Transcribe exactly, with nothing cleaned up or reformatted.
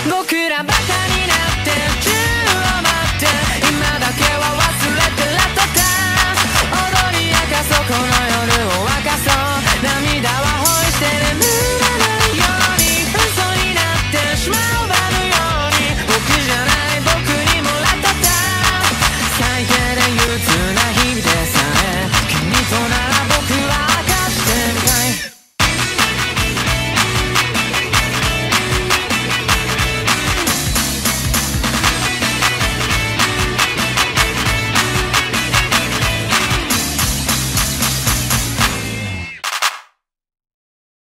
この夜を沸かそう。涙は恋してる。